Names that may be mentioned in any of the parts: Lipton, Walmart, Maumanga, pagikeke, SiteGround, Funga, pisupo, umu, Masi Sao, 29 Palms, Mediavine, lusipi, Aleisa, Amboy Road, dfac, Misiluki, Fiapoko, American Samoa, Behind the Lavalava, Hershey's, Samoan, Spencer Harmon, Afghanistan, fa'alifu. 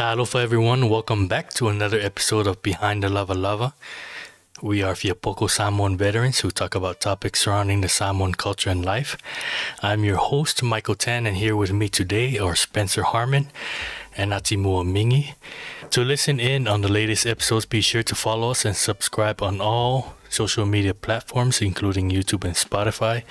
Hello for everyone, welcome back to another episode of Behind the Lavalava. We are Fiapoko Samoan veterans who talk about topics surrounding the Samoan culture and life. I'm your host, Michael Tan, and here with me today are Spencer Harmon and Atimuomingi. To listen in on the latest episodes, be sure to follow us and subscribe on all social media platforms, including YouTube and Spotify.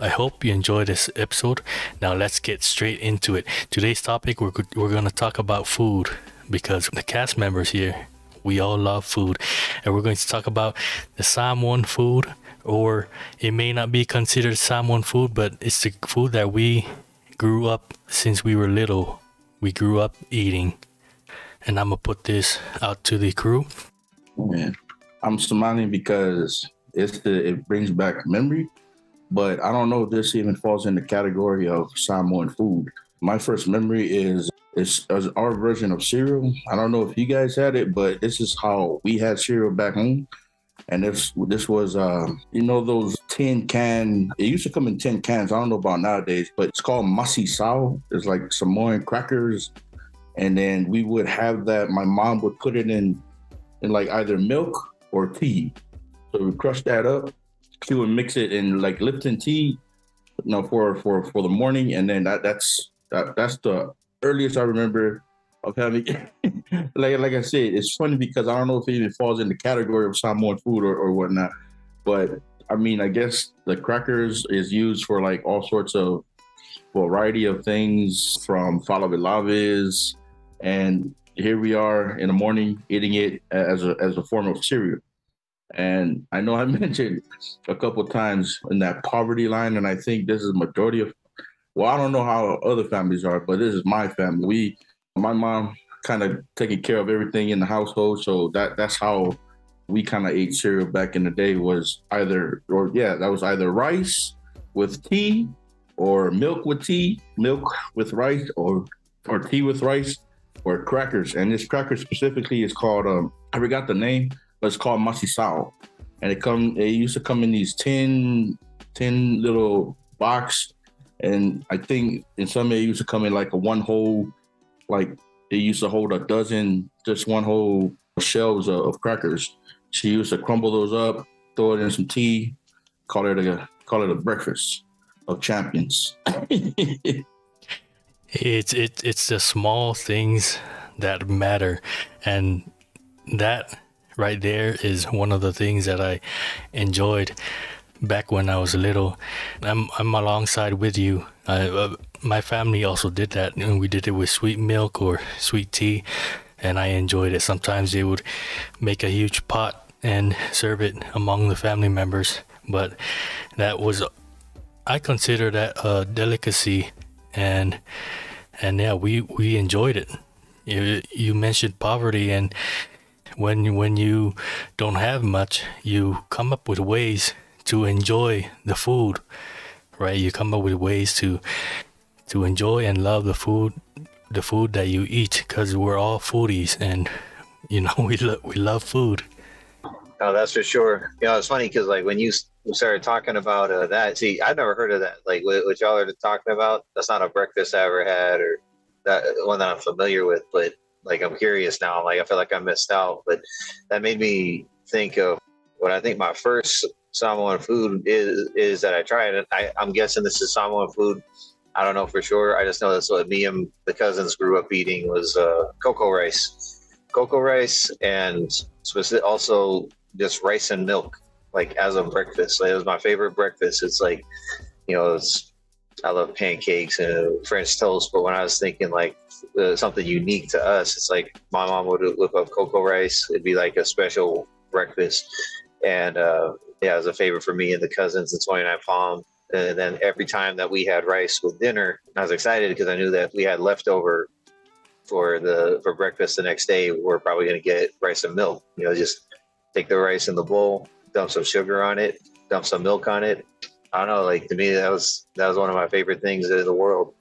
I hope you enjoy this episode. Now let's get straight into it. Today's topic, we're going to talk about food, because the cast members here, we all love food, and we're going to talk about the Samoan food, or it may not be considered Samoan food, but it's the food that we grew up since we were little. We grew up eating, and I'm gonna put this out to the crew. Man, I'm smiling because it brings back memory, but I don't know if this even falls in the category of Samoan food. My first memory is our version of cereal. I don't know if you guys had it, but this is how we had cereal back home. And this was, you know, those tin can, it used to come in tin cans. I don't know about nowadays, but it's called Masi Sao. It's like Samoan crackers. And then we would have that. My mom would put it in like either milk or tea. So we crushed that up. She would mix it in like Lipton tea, you know, for the morning. And then that's the earliest I remember of having like I said, it's funny because I don't know if it even falls in the category of Samoan food or whatnot. But I mean, I guess the crackers is used for like all sorts of variety of things, from fa'alifu, and here we are in the morning eating it as a form of cereal. And I know I mentioned a couple times in that poverty line, and I think this is majority of, well, I don't know how other families are, but this is my family. My mom kind of taking care of everything in the household, so that's how we kind of ate cereal back in the day. Was either, or yeah, that was either rice with tea, or milk with tea, milk with rice, or tea with rice, or crackers. And this cracker specifically is called, I forgot the name, but it's called Masi Sao. And it used to come in these tin little box, and I think in some it used to come in like a one whole. Like they used to hold a dozen, just one whole shelves of crackers. She used to crumble those up, throw it in some tea, call it a breakfast of champions. It's the small things that matter, and that right there is one of the things that I enjoyed back when I was little. I'm alongside with you. My family also did that, and we did it with sweet milk or sweet tea, and I enjoyed it. Sometimes they would make a huge pot and serve it among the family members, but that was, I consider that a delicacy, and yeah, we enjoyed it. You mentioned poverty, and when you don't have much, you come up with ways to enjoy the food, right? You come up with ways to enjoy and love the food that you eat, because we're all foodies, and you know, we love food. Oh, that's for sure. You know, it's funny because like when you started talking about that, see, I've never heard of that. Like what y'all are talking about, that's not a breakfast I ever had, or that one that I'm familiar with. But like, I'm curious now. Like, I feel like I missed out. But that made me think of what I think my first Samoan food is that I tried, and I'm guessing this is Samoan food. I don't know for sure. I just know that's what me and the cousins grew up eating, was cocoa rice, and also just rice and milk, like as a breakfast. Like, it was my favorite breakfast. It's like, you know, I love pancakes and French toast, but when I was thinking like something unique to us, it's like my mom would whip up cocoa rice. It'd be like a special breakfast, and yeah, it was a favorite for me and the cousins in 29 Palm. And then every time that we had rice with dinner, I was excited because I knew that we had leftover for breakfast the next day. We're probably going to get rice and milk. You know, just take the rice in the bowl, dump some sugar on it, dump some milk on it. I don't know. Like, to me, that was one of my favorite things in the world.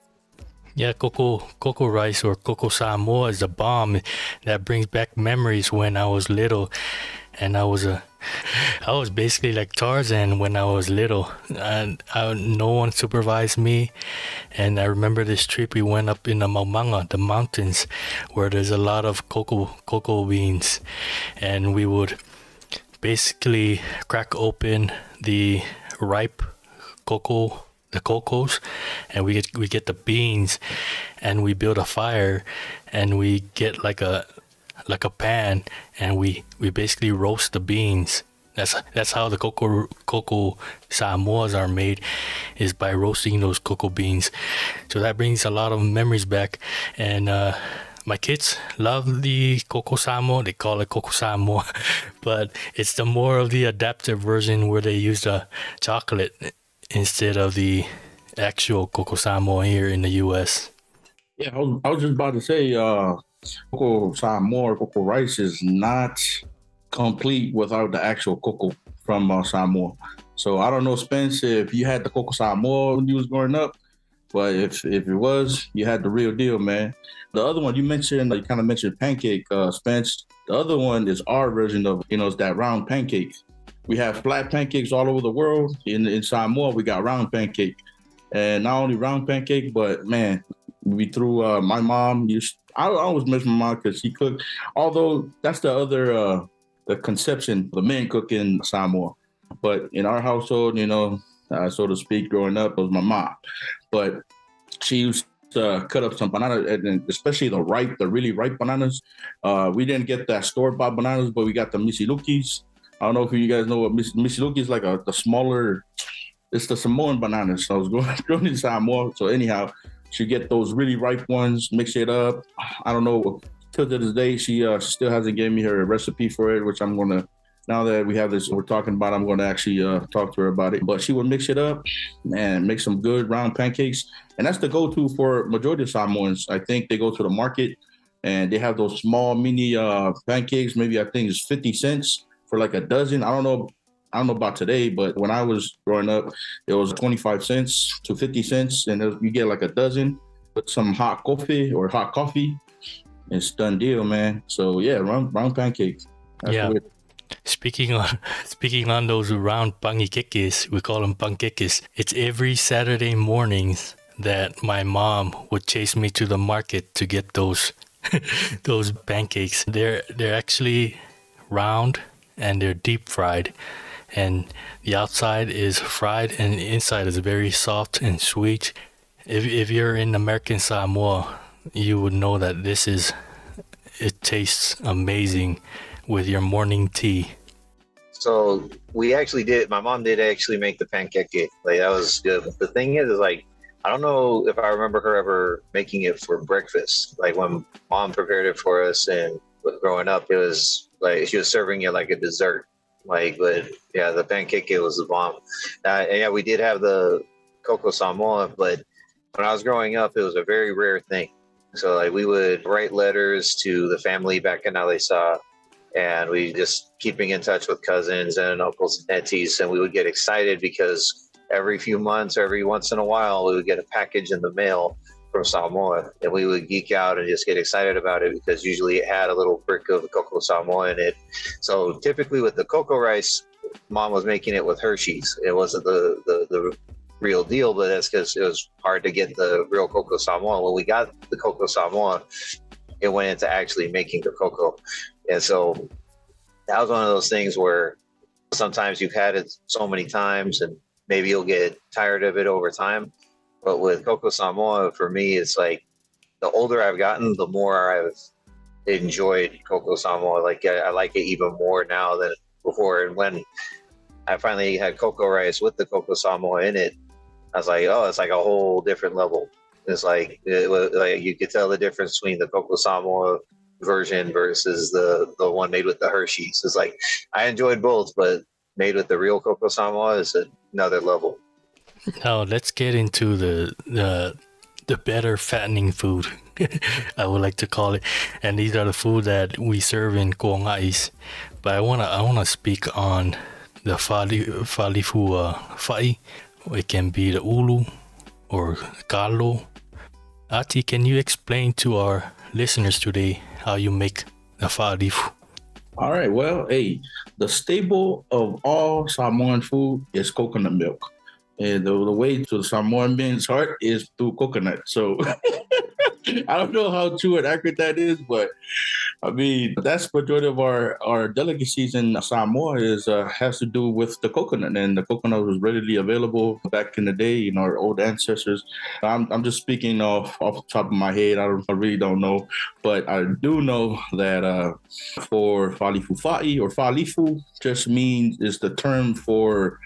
Yeah, cocoa rice or cocoa Samoa is a bomb. That brings back memories when I was little. and I was basically like Tarzan when I was little. No one supervised me, and I remember this trip we went up in the Maumanga, the mountains, where there's a lot of cocoa beans, and we would basically crack open the ripe cocoa, the cocos, and we get the beans, and we build a fire, and we get like a pan, and we basically roast the beans. That's how the cocoa Samoas are made, is by roasting those cocoa beans. So that brings a lot of memories back, and my kids love the cocoa Samoa. They call it cocoa Samoa, but it's the more of the adaptive version where they use the chocolate instead of the actual cocoa Samoa here in the U.S. Yeah, I was just about to say, cocoa Samoa, cocoa rice is not complete without the actual cocoa from Samoa. So I don't know, Spence, if you had the cocoa Samoa when you was growing up, but if it was, you had the real deal, man. The other one you mentioned, you kind of mentioned pancake, Spence. The other one is our version of, it's that round pancake. We have flat pancakes all over the world. In Samoa, we got round pancake. And not only round pancake, but man, we threw my mom. I always miss my mom because she cooked. Although that's the other the conception, the men cook in Samoa. But in our household, so to speak, growing up, it was my mom. But she used to cut up some bananas, and especially the really ripe bananas. We didn't get that store-bought bananas, but we got the misilukis. I don't know if you guys know what Misiluki is, like the smaller, it's the Samoan bananas. So I was going to Samoa. So anyhow, she get those really ripe ones, mix it up. I don't know, till this day, she still hasn't given me her recipe for it, which I'm going to, now that we have this, we're talking about, I'm going to actually talk to her about it. But she would mix it up and make some good round pancakes. And that's the go-to for majority of Samoans. I think they go to the market and they have those small mini pancakes. Maybe I think it's 50 cents. For like a dozen. I don't know about today, but when I was growing up, it was 25 cents to 50 cents, and you get like a dozen with some hot coffee. It's done deal, man. So yeah, round pancakes. That's weird. Speaking on those round pagikekes, we call them pagikekes. It's every Saturday mornings that my mom would chase me to the market to get those those pancakes. They're actually round, and they're deep fried, and the outside is fried and the inside is very soft and sweet. If you're in American Samoa, you would know that it tastes amazing with your morning tea. So my mom did actually make the pankeke. Like, that was good. The thing is like, I don't know if I remember her ever making it for breakfast. Like when mom prepared it for us and growing up, it was like she was serving it like a dessert. Like, but yeah, the pancake, it was the bomb. And yeah, we did have the cocoa Samoa, but when I was growing up, it was a very rare thing. So like we would write letters to the family back in Aleisa, and we just keeping in touch with cousins and uncles and aunties, and we would get excited because every few months, every once in a while, we would get a package in the mail from Samoa, and we would geek out and just get excited about it because usually it had a little brick of cocoa Samoa in it. So typically with the cocoa rice, mom was making it with Hershey's. It wasn't the real deal, but that's because it was hard to get the real cocoa Samoa. When we got the cocoa Samoa, it went into actually making the cocoa. And so that was one of those things where sometimes you've had it so many times and maybe you'll get tired of it over time. But with cocoa Samoa, for me, it's like the older I've gotten, the more I've enjoyed cocoa Samoa. Like I like it even more now than before. And when I finally had cocoa rice with the cocoa Samoa in it, I was like, oh, it's like a whole different level. It's like, you could tell the difference between the cocoa Samoa version versus the one made with the Hershey's. It's like, I enjoyed both, but made with the real cocoa Samoa is another level. Now let's get into the better fattening food, I would like to call it, and these are the food that we serve in Ko'angais. But I wanna speak on the fa'alifu fa'i. It can be the ulu or kalo. Ati, can you explain to our listeners today how you make the fa'alifu? All right. Well, hey, the staple of all Samoan food is coconut milk. And the way to the Samoan man's heart is through coconut. So I don't know how true and accurate that is, but I mean, that's majority of our delicacies in Samoa is has to do with the coconut. And the coconut was readily available back in the day, you know, our old ancestors. I'm just speaking off the top of my head. I really don't know. But I do know that for fa'alifu fa'i or fa'alifu just means is the term for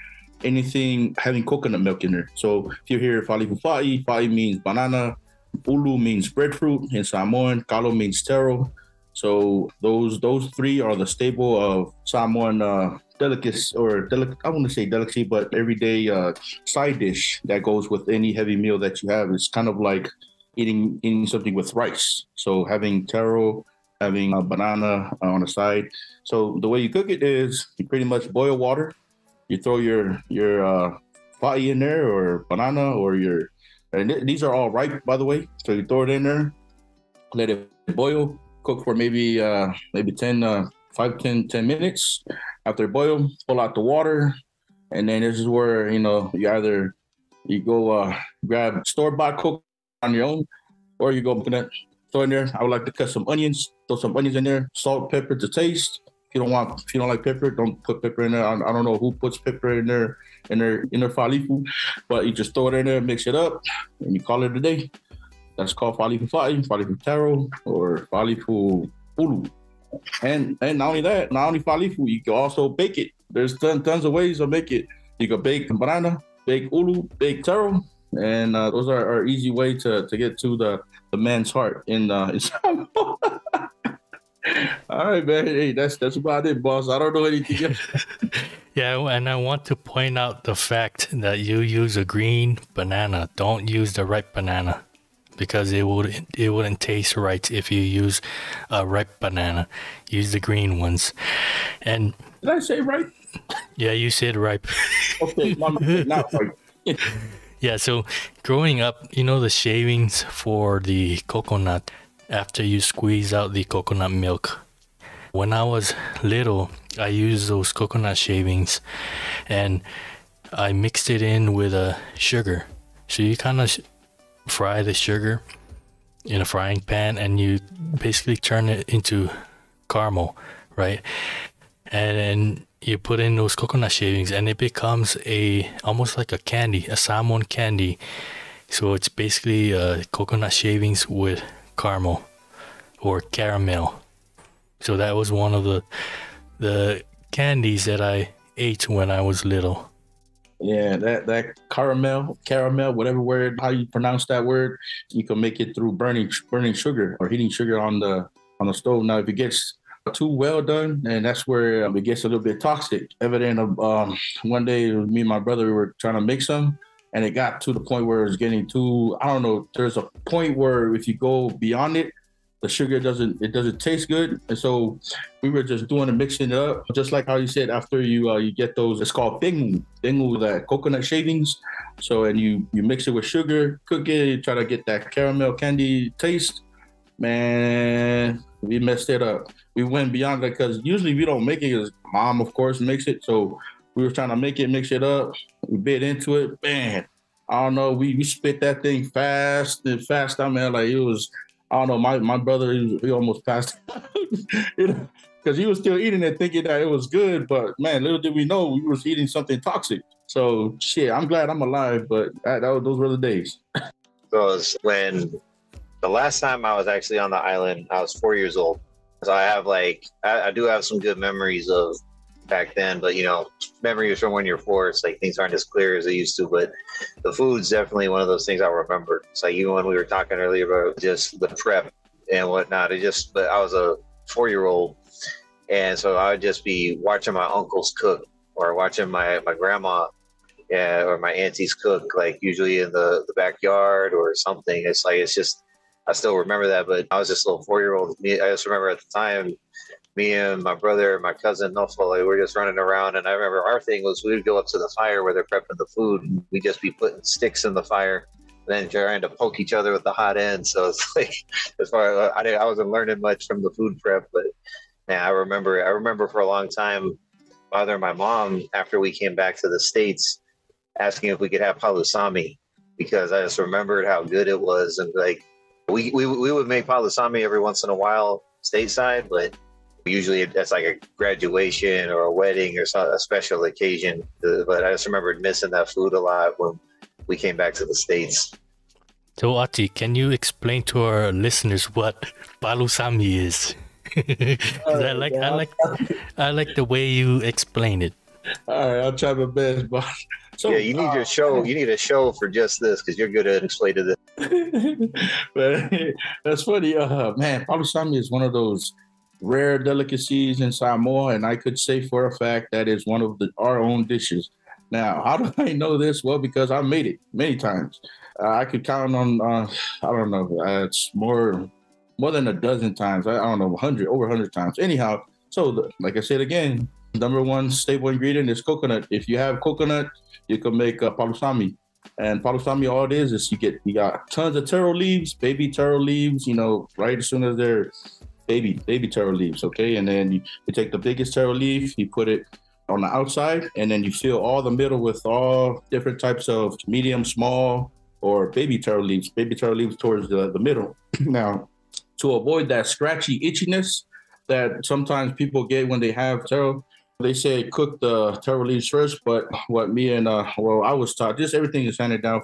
anything having coconut milk in it. So if you hear fa'alifu fa'i, fa'i means banana, ulu means breadfruit in Samoan, kalo means taro. So those three are the staple of Samoan I wouldn't say delicacy, but everyday side dish that goes with any heavy meal that you have. It's kind of like eating something with rice. So having taro, having a banana on the side. So the way you cook it is you pretty much boil water. You throw your fa'i in there or banana or these are all ripe, by the way. So you throw it in there, let it boil. Cook for maybe 10 minutes. After boil, pull out the water, and then this is where you go grab store-bought coconut on your own, or you go throw in there. I would like to cut some onions. Throw some onions in there. Salt, pepper to taste. If you don't like pepper, don't put pepper in there. I don't know who puts pepper in their fa'alifu, but you just throw it in there, mix it up, and you call it a day. That's called fa'alifu fa'i, fa'alifu taro, or fa'alifu ulu. And not only fa'alifu, you can also bake it. There's tons of ways to make it. You can bake banana, bake ulu, bake taro, and those are our easy way to get to the man's heart in Samoa. All right, man. Hey, that's about it, boss. I don't know anything else. Yeah, and I want to point out the fact that you use a green banana. Don't use the ripe banana, because it wouldn't taste right if you use a ripe banana. Use the green ones. And did I say ripe? Yeah, you said ripe. Okay, not ripe. Yeah, so growing up, you know the shavings for the coconut after you squeeze out the coconut milk. When I was little, I used those coconut shavings and I mixed it in with sugar. So you kind of fry the sugar in a frying pan and you basically turn it into caramel, right? And then you put in those coconut shavings and it becomes almost like a candy, a Samoan candy. So it's basically coconut shavings with caramel or caramel. So that was one of the candies that I ate when I was little. Yeah, that caramel, whatever word, how you pronounce that word, you can make it through burning sugar or heating sugar on the stove. Now, if it gets too well done, and that's where it gets a little bit toxic. Evident of one day, me and my brother were trying to make some, and it got to the point where it was getting too. I don't know. There's a point where if you go beyond it, the sugar doesn't taste good, and so we were just doing and mixing it up, just like how you said. After you get those, it's called thingu, that coconut shavings. So and you mix it with sugar, cook it, you try to get that caramel candy taste. Man, we messed it up. We went beyond that because usually we don't make it. Because mom, of course, makes it. So we were trying to make it, mix it up. We bit into it, man. I don't know. We spit that thing fast and fast. I mean, like it was. I don't know, my brother, he almost passed out, you know, because he was still eating it thinking that it was good. But, man, little did we know we was eating something toxic. So, shit, I'm glad I'm alive, but those were the days. Because when the last time I was actually on the island, I was 4 years old. So I have, like, I do have some good memories of back then. But, you know, memories from when you're four, it's like things aren't as clear as they used to. But the food's definitely one of those things I remember. It's like even when we were talking earlier about just the prep and whatnot, but I was a 4-year-old. And so I would just be watching my uncles cook or watching my grandma or my aunties cook, like usually in the backyard or something. I still remember that, but I was just a little 4-year-old. I just remember at the time, me and my brother and my cousin, Nofla, we were just running around. And I remember our thing was we would go up to the fire where they're prepping the food. We'd just be putting sticks in the fire and then trying to poke each other with the hot end. So it's like, as far as I wasn't learning much from the food prep, but Yeah, I remember for a long time, Father and my mom, after we came back to the States, asking if we could have palusami, because I just remembered how good it was. And like, we would make palusami every once in a while stateside, but usually that's like a graduation or a wedding or a special occasion. But I just remembered missing that food a lot when we came back to the States. So Ati, can you explain to our listeners what palusami is? I like the way you explain it. All right, I'll try my best, but so, yeah, you need your show. You need a show for just this, because you're good at explaining this. But that's funny, man. Palusami is one of those rare delicacies in Samoa, and I could say for a fact that is one of our own dishes. Now, how do I know this? Well, because I made it many times. I could count on, I don't know, it's more than a dozen times. I don't know, 100, over 100 times. Anyhow, so like I said again, number one staple ingredient is coconut. If you have coconut, you can make palusami. And palusami, all it is you got tons of taro leaves, baby taro leaves, right as soon as they're baby taro leaves, okay? And then you take the biggest taro leaf, you put it on the outside, and then you fill all the middle with all different types of medium, small, or baby taro leaves towards the middle. Now, to avoid that scratchy itchiness that sometimes people get when they have taro, they say cook the taro leaves first, but what me and, I was taught, just everything is handed down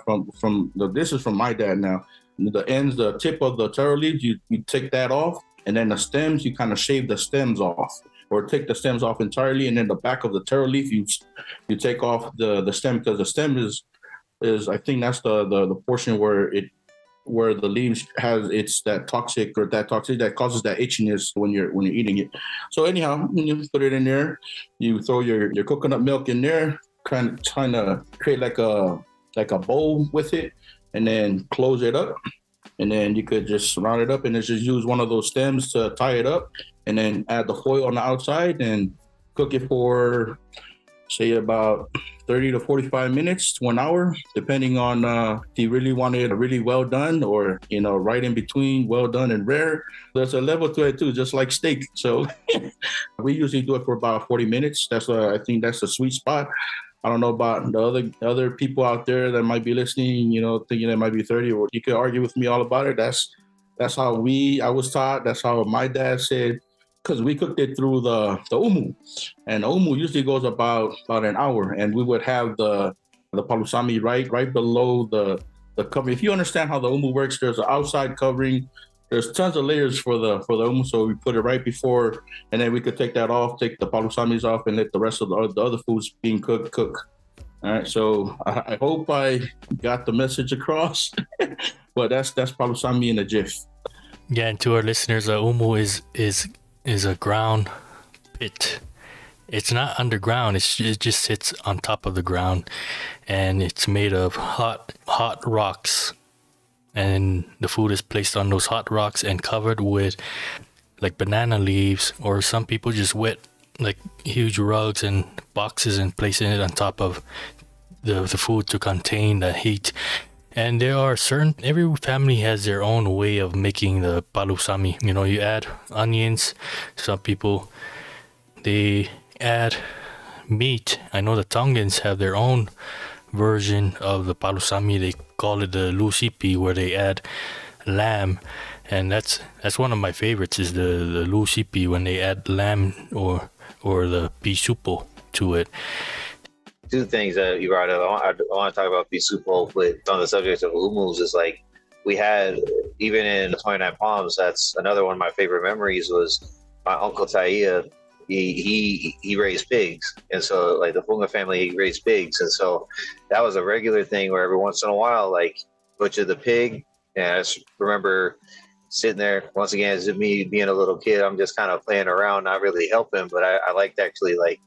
this is from my dad now. The tip of the taro leaves, you take that off, and then the stems, you kind of shave the stems off, or take the stems off entirely, and then the back of the taro leaf, you take off the stem, because the stem is I think that's the portion where the leaves has that toxic that causes that itchiness when you're eating it. So anyhow, you put it in there, you throw your coconut milk in there, kind of trying to create like a bowl with it, and then close it up, and then you could just round it up and just use one of those stems to tie it up, and then add the foil on the outside and cook it for say about 30 to 45 minutes to 1 hour, depending on if you really want it really well done, or, right in between well done and rare. There's a level to it too, just like steak. So we usually do it for about 40 minutes. I think that's the sweet spot. I don't know about the other people out there that might be listening, thinking it might be 30, or you could argue with me all about it. That's how I was taught. That's how my dad said, because we cooked it through the umu, and umu usually goes about an hour, and we would have the palusami right below the covering. If you understand how the umu works, there's an outside covering. There's tons of layers for the umu, so we put it right before, and then we could take that off, take the palusamis off, and let the rest of the other foods being cooked cook. All right, so I hope I got the message across, but that's palusami in a gif. Yeah, and to our listeners, umu is a ground pit. It's not underground. It just sits on top of the ground, and it's made of hot rocks. And the food is placed on those hot rocks and covered with like banana leaves, or some people just wet like huge rugs and boxes and placing it on top of the food to contain the heat. And there are every family has their own way of making the palusami. You add onions. Some people, they add meat. I know the Tongans have their own version of the palusami. They call it the lusipi, where they add lamb, and that's one of my favorites, is the lusipi, when they add lamb or the pisupo to it. Two things that you brought up. I want to talk about pisupo, but on the subject of umus, is like we had, even in 29 Palms, that's another one of my favorite memories, was my uncle Taia. He raised pigs, and so like the Funga family, he raised pigs, and so that was a regular thing where every once in a while, like butcher the pig. And I just remember sitting there once again, as me being a little kid, I'm just kind of playing around, not really helping, but I liked actually like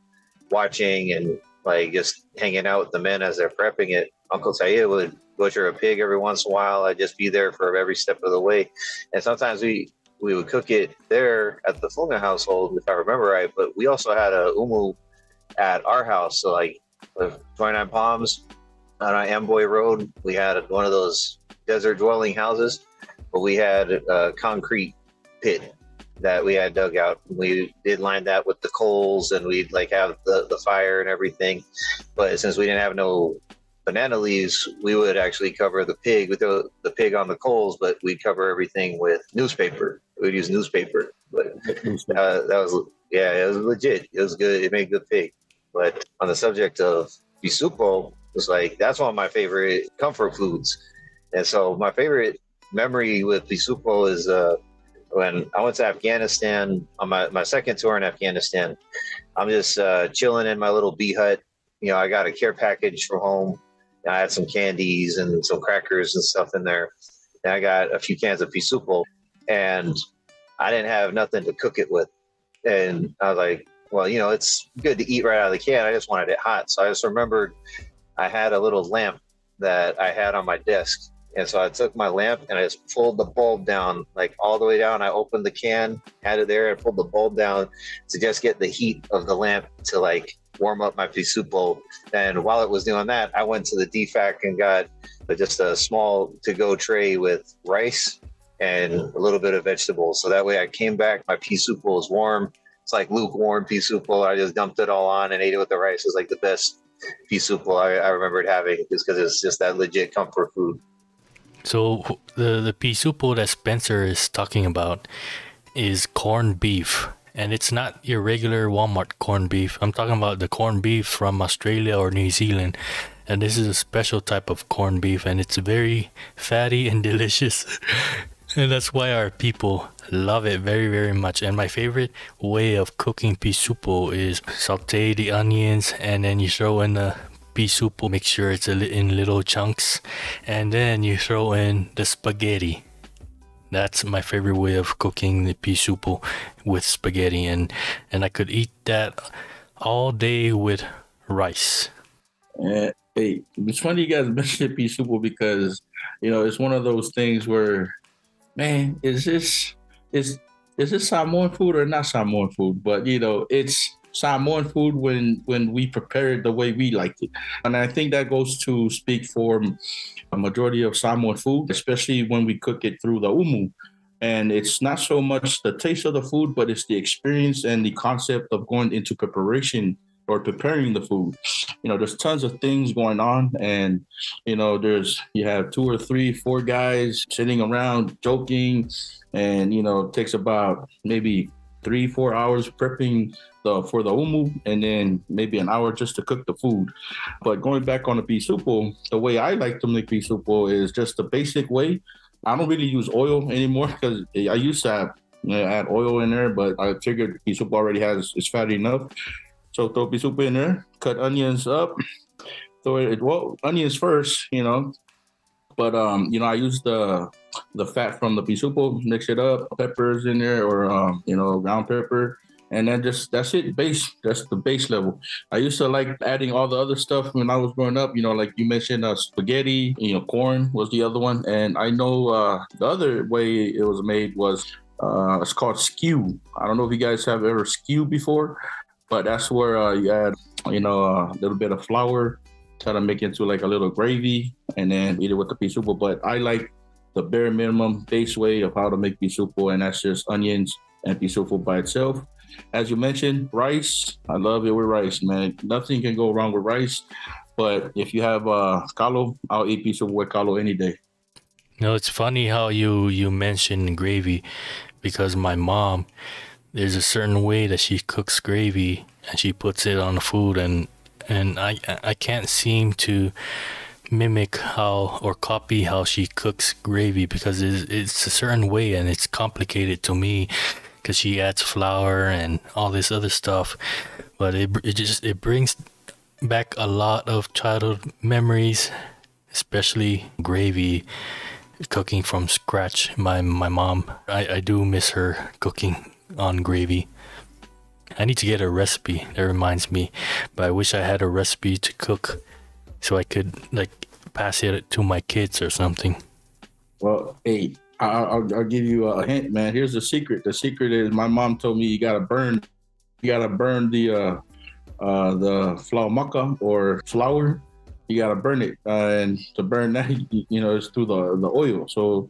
watching and like just hanging out with the men as they're prepping it. Uncle Taia would butcher a pig every once in a while. I'd just be there for every step of the way, and sometimes we would cook it there at the Funga household, if I remember right, but we also had a umu at our house. So like 29 Palms on Amboy Road, we had one of those desert dwelling houses, but we had a concrete pit that we had dug out. We did line that with the coals, and we'd like have the fire and everything. But since we didn't have no banana leaves, we would actually cover the pig. We'd throw the pig on the coals, but we'd cover everything with newspaper. We'd use newspaper. But that was, yeah, it was legit. It was good. It made good pig. But on the subject of pisupo, it's like, that's one of my favorite comfort foods. And so my favorite memory with pisupo is when I went to Afghanistan on my second tour in Afghanistan. I'm just chilling in my little bee hut. You know, I got a care package from home, and I had some candies and some crackers and stuff in there. And I got a few cans of pisupo, and I didn't have nothing to cook it with. And I was like, well, you know, it's good to eat right out of the can. I just wanted it hot. So I just remembered I had a little lamp that I had on my desk. And so I took my lamp and I just pulled the bulb down, like all the way down. I opened the can, had it there, and pulled the bulb down to just get the heat of the lamp to like warm up my pisupo. And while it was doing that, I went to the dfac and got just a small to-go tray with rice and a little bit of vegetables. So that way I came back, my pisupo was warm. It's like lukewarm pisupo. I just dumped it all on and ate it with the rice. It was like the best pisupo I remembered having, just because it's just that legit comfort food. So the pisupo that Spencer is talking about is corned beef, and it's not your regular Walmart corned beef. I'm talking about the corned beef from Australia or New Zealand, and this is a special type of corned beef, and it's very fatty and delicious. And that's why our people love it very, very much. And my favorite way of cooking pisupo is saute the onions, and then you throw in the pisupo, make sure it's in little chunks, and then you throw in the spaghetti. That's my favorite way of cooking the pisupo, with spaghetti, and I could eat that all day with rice. Hey, it's funny you guys mentioned pisupo, because you know it's one of those things where, man, is this Samoan food or not Samoan food? But you know, it's Samoan food when we prepare it the way we like it. And I think that goes to speak for a majority of Samoan food, especially when we cook it through the umu. And it's not so much the taste of the food, but it's the experience and the concept of going into preparation or preparing the food. You know, there's tons of things going on, and you know, you have 2 or 3, 4 guys sitting around joking, and you know, it takes about maybe 3-4 hours prepping for the umu, and then maybe an hour just to cook the food. But going back on the pisupo, the way I like to make pisupo is just the basic way. I don't really use oil anymore, because I used to add oil in there, but I figured pisupo already it's fatty enough. So throw pisupo in there, cut onions up, onions first, you know. But, you know, I use the fat from the pisupo, mix it up, peppers in there, or, you know, ground pepper. And then that's it, base. That's the base level. I used to like adding all the other stuff when I was growing up, you know, like you mentioned, spaghetti, you know, corn was the other one. And I know the other way it was made was, it's called skew. I don't know if you guys have ever skew before, but that's where you add, you know, a little bit of flour, try to make it into like a little gravy, and then eat it with the pisupo. But I like the bare minimum base way of how to make pisupo, and that's just onions and pisupo by itself. As you mentioned, rice. I love it with rice, man. Nothing can go wrong with rice. But if you have kalo, I'll eat pisupo with kalo any day. No, it's funny how you mentioned gravy, because my mom, there's a certain way that she cooks gravy and she puts it on the food, and I can't seem to mimic how or copy how she cooks gravy, because it's a certain way and it's complicated to me, because she adds flour and all this other stuff. But it brings back a lot of childhood memories, especially gravy, cooking from scratch. My mom, I do miss her cooking on gravy. I need to get a recipe, that reminds me, but I wish I had a recipe to cook so I could like pass it to my kids or something. Well, hey, I'll give you a hint, man. Here's the secret. The secret is, my mom told me you gotta burn the flaumaca, or flour. You gotta burn it, and to burn that, you know, it's through the oil. So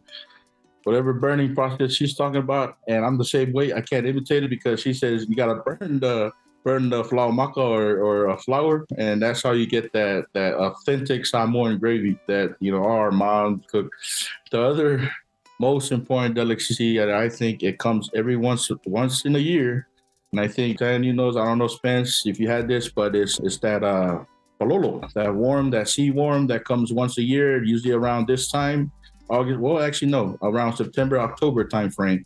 whatever burning process she's talking about, and I'm the same way. I can't imitate it because she says you gotta burn the flour maka or a flour, and that's how you get that authentic Samoan gravy that, you know, our mom cooks. The other most important delicacy, and I think it comes every once in a year, and I think Tan, you know, I don't know, Spence, if you had this, but it's that palolo, that sea worm that comes once a year, usually around this time, August. Well, actually, no, around September, October time frame.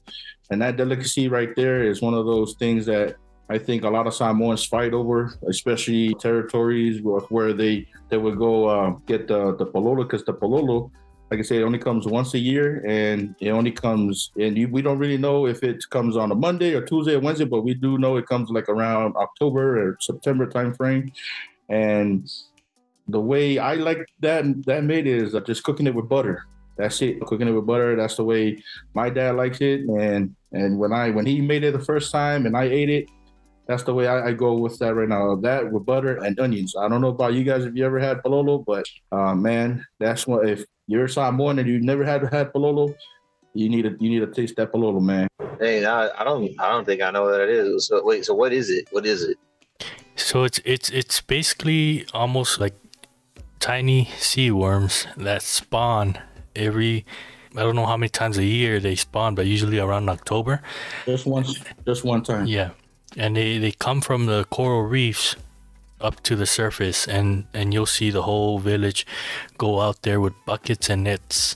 And that delicacy right there is one of those things that I think a lot of Samoans fight over, especially territories where they would go get the palolo, because the palolo, like I said, it only comes once a year, and it only comes, and we don't really know if it comes on a Monday or Tuesday or Wednesday, but we do know it comes like around October or September timeframe. And the way I like that made is just cooking it with butter. That's it, cooking it with butter. That's the way my dad likes it. And when he made it the first time and I ate it, that's the way I go with that right now. That with butter and onions. I don't know about you guys if you ever had palolo, but man, that's what, if you're Samoan and you've never had palolo, you need to taste that palolo, man. Hey, I don't think I know what that is. So wait, so what is it? What is it? So it's basically almost like tiny sea worms that spawn every, I don't know how many times a year they spawn, but usually around October. Just one time. Yeah, and they come from the coral reefs up to the surface, and you'll see the whole village go out there with buckets and nets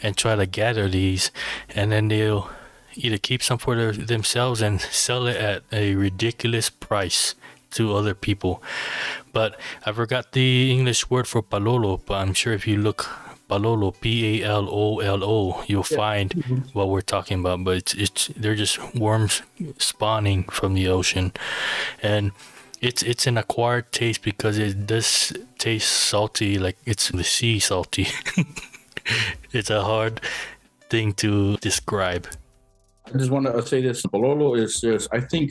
and try to gather these, and then they'll either keep some for themselves and sell it at a ridiculous price to other people. But I forgot the English word for palolo, but I'm sure if you look palolo, palolo, you'll find what we're talking about. But they're just worms spawning from the ocean, and it's an acquired taste because it does taste salty, like it's the sea salty. It's a hard thing to describe. I just want to say this, palolo is just, I think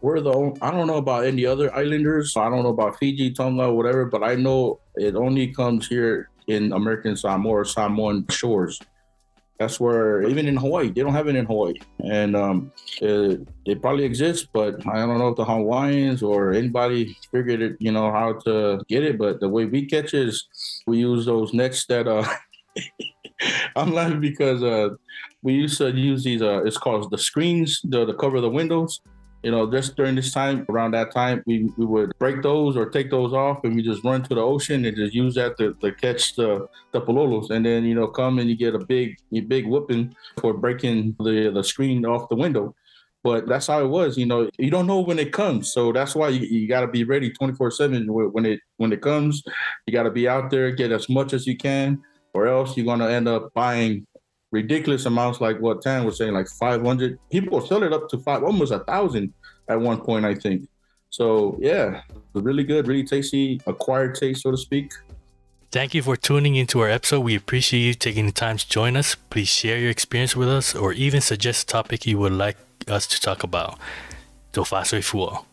I don't know about any other islanders. I don't know about Fiji, Tonga, whatever, but I know it only comes here in American Samoa or Samoan shores. That's where, even in Hawaii, they don't have it in Hawaii. And they probably exist, but I don't know if the Hawaiians or anybody figured it, you know, how to get it. But the way we catch it is we use those nets that, I'm laughing because we used to use these, it's called the screens, the cover of the windows. You know, just during this time, around that time, we would break those or take those off, and we just run to the ocean and just use that to catch the palolos. And then, you know, come and you get a big whooping for breaking the screen off the window. But that's how it was, you know, you don't know when it comes. So that's why you got to be ready 24/7 when it comes. You got to be out there, get as much as you can, or else you're going to end up buying ridiculous amounts, like what Tan was saying, like 500. People sell it up to almost 1,000 at one point, I think. So yeah, really good, really tasty, acquired taste, so to speak. Thank you for tuning into our episode. We appreciate you taking the time to join us. Please share your experience with us, or even suggest a topic you would like us to talk about. Dfac.